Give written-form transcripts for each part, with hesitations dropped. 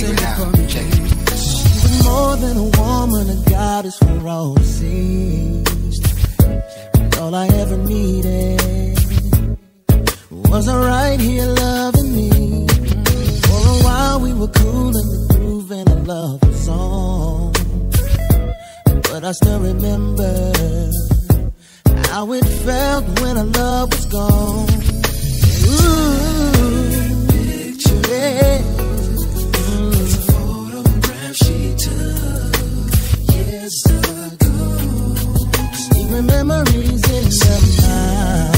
figure it out. Check it. She was more than a woman, a goddess for all to see. All I ever needed was her right here loving me. For a while we were cool and we groove and our love was on. But I still remember how it felt when our love was gone. Ooh, yeah. It's a photograph she took years ago. Steaming memories in her mind.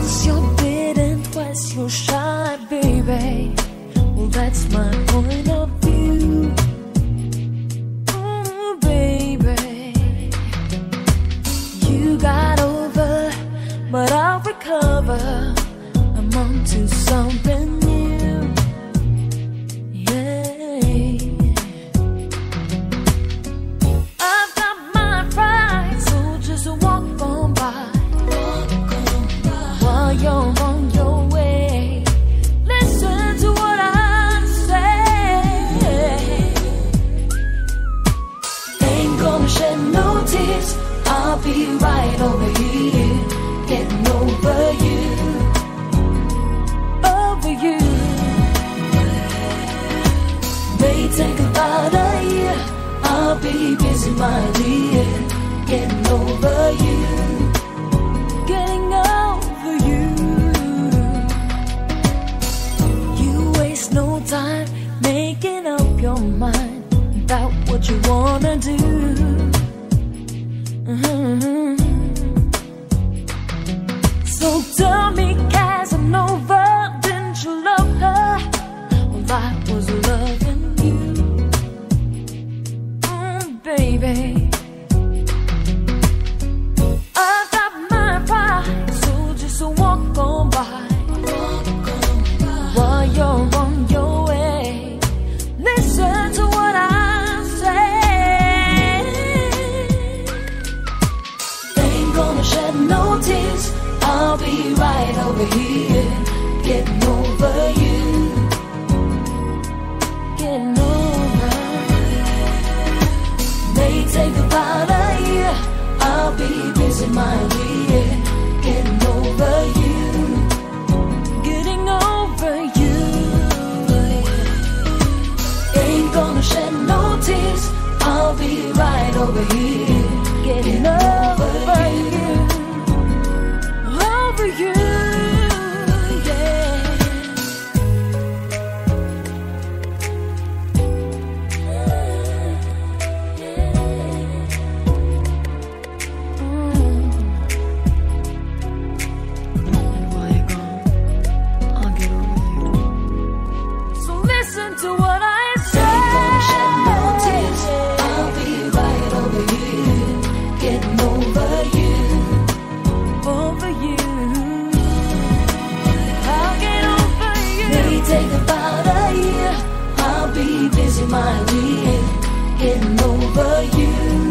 Once you're big and twice you're shy, baby. Well, that's my point of view. Oh, baby, you got over, but I'll recover. I'm on to something new. Yeah, I've got my pride, so just walk on by. While you're on your way, listen to what I say. Ain't gonna shed no tears, I'll be right over here, getting over you. You may take about a year, I'll be busy, my dear, getting over you, getting over you. You waste no time making up your mind about what you wanna do. So tell me, Casanova, you love her? Well, I was loving you, baby. I got my pride, so just walk on by. While you're on your way, listen to what I say. Ain't gonna shed no tears, I'll be right over here, getting over you, getting over. May take about a year, I'll be busy, my dear, getting over you, getting over you. Ain't gonna shed no tears, I'll be right over here, getting over you, over you. My dear, getting over you.